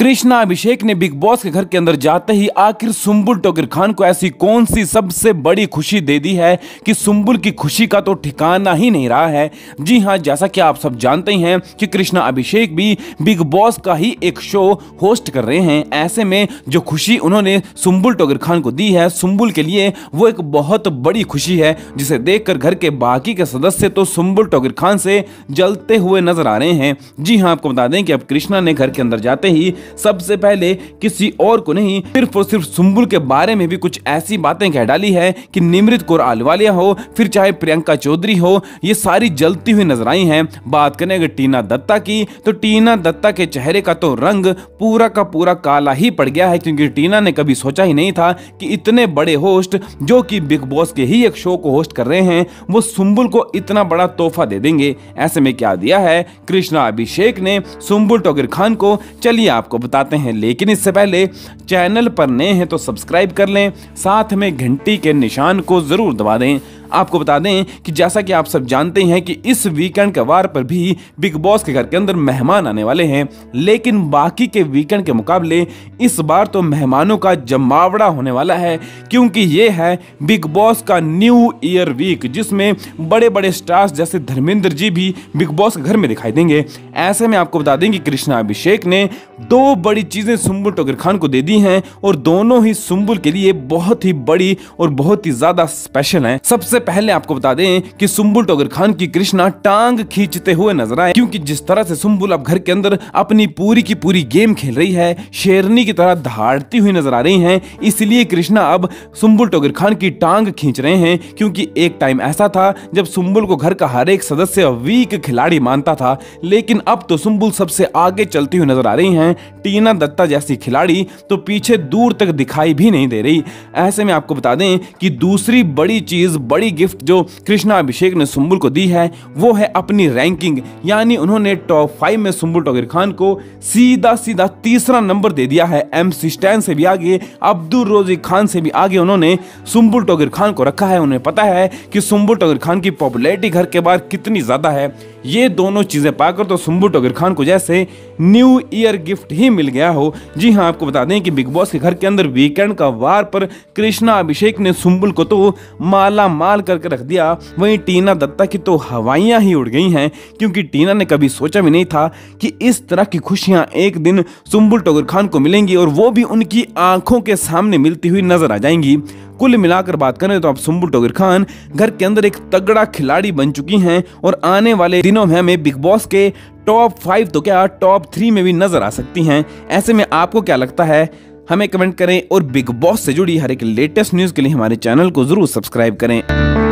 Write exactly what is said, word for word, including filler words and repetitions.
कृष्णा अभिषेक ने big Boss के घर के अंदर जाते ही आखिर सुम्बुल तौकीर खान को ऐसी कौन सी सबसे बड़ी खुशी दे दी है कि सुम्बुल की खुशी का तो ठिकाना ही नहीं रहा है। जी हाँ, जैसा कि आप सब जानते हैं कि कृष्णा अभिषेक भी बिग बॉस का ही एक शो होस्ट कर रहे हैं। ऐसे में जो खुशी उन्होंने सुम्बुल तौकीर खान को दी है, सुम्बुल के लिए वो एक बहुत बड़ी खुशी है, जिसे देखकर घर के बाकी के सदस्य तो सुम्बुल तौकीर खान से जलते हुए नजर आ रहे हैं। जी हाँ, आपको बता दें कि अब कृष्णा ने घर के अंदर जाते ही सबसे पहले किसी और को नहीं, सिर्फ और सिर्फ सुम्बुल के बारे में भी कुछ ऐसी बातें कह डाली है कि निमृत कौर आलवालिया हो, फिर चाहे प्रियंका चौधरी हो, ये सारी जलती हुई नजर आई हैं। बात करें अगर टीना दत्ता की, तो टीना दत्ता के चेहरे का तो रंग पूरा का पूरा काला ही पड़ गया है, क्योंकि टीना ने कभी सोचा ही नहीं था कि इतने बड़े होस्ट जो कि बिग बॉस के ही एक शो को होस्ट कर रहे हैं वो सुम्बुल को इतना बड़ा तोहफा दे देंगे। ऐसे में क्या दिया है कृष्णा अभिषेक ने सुम्बुल तौकीर खान को, चलिए आपको बताते हैं। लेकिन इससे पहले चैनल पर नए हैं तो सब्सक्राइब कर लें, साथ में घंटी के निशान को जरूर दबा दें। आपको बता दें कि जैसा कि आप सब जानते हैं कि इस वीकेंड के वार पर भी बिग बॉस के घर के अंदर मेहमान आने वाले हैं, लेकिन बाकी के वीकेंड के मुकाबले इस बार तो मेहमानों का जमावड़ा होने वाला है, क्योंकि ये है बिग बॉस का न्यू ईयर वीक, जिसमें बड़े बड़े स्टार्स जैसे धर्मेंद्र जी भी बिग बॉस के घर में दिखाई देंगे। ऐसे में आपको बता दें कि कृष्णा अभिषेक ने दो बड़ी चीज़ें सुम्बुल तौकीर खान को दे दी हैं, और दोनों ही सुम्बुल के लिए बहुत ही बड़ी और बहुत ही ज़्यादा स्पेशल हैं। सबसे पहले आपको बता दें कि सुम्बुल तौकीर खान की कृष्णा टांग खींचते हुए नजर आए, क्योंकि जिस तरह से सुम्बुल अब घर के अंदर अपनी पूरी की पूरी गेम खेल रही है, शेरनी की तरह दहाड़ती हुई नजर आ रही हैं, इसलिए कृष्णा अब सुम्बुल तौकीर खान की टांग खींच रहे हैं। क्योंकि एक टाइम ऐसा था जब सुम्बुल को घर का हर एक सदस्य वीक खिलाड़ी मानता था, लेकिन अब तो सुम्बुल सबसे आगे चलती हुई नजर आ रही है। टीना दत्ता जैसी खिलाड़ी तो पीछे दूर तक दिखाई भी नहीं दे रही। ऐसे में आपको बता दें कि दूसरी बड़ी चीज, बड़ी गिफ्ट जो कृष्णा अभिषेक ने सुम्बुल को दी है वो है अपनी रैंकिंग, यानी उन्होंने टॉप फाइव में सुम्बुल तौकीर खान को सीधा सीधा तीसरा नंबर दे दिया है। एमसी स्टैन से भी आगे, अब्दुल रोजी खान से भी आगे उन्होंने सुम्बुल तौकीर खान को रखा है। उन्हें पता है कि सुम्बुल तौकीर खान की पॉपुलैरिटी घर के बाहर कितनी ज्यादा है। ये दोनों चीजें पाकर तो सुम्बुल तौकीर खान को जैसे न्यू ईयर गिफ्ट ही मिल गया हो। जी हाँ, आपको बता दें कि बिग बॉस के घर के अंदर वीकेंड का वार पर कृष्णा अभिषेक ने सुम्बुल को तो माला माल करके रख दिया, वहीं टीना दत्ता की तो हवाइयां ही उड़ गई हैं, क्योंकि टीना ने कभी सोचा भी नहीं था कि इस तरह की खुशियां एक दिन सुम्बुल तौकीर खान को मिलेंगी, और वो भी उनकी आंखों के सामने मिलती हुई नजर आ जाएंगी। कुल मिलाकर बात करें तो अब सुम्बुल तौकीर खान घर के अंदर एक तगड़ा खिलाड़ी बन चुकी हैं, और आने वाले दिनों में हमें बिग बॉस के टॉप फाइव तो क्या टॉप थ्री में भी नजर आ सकती हैं। ऐसे में आपको क्या लगता है हमें कमेंट करें, और बिग बॉस से जुड़ी हर एक लेटेस्ट न्यूज़ के लिए हमारे चैनल को जरूर सब्सक्राइब करें।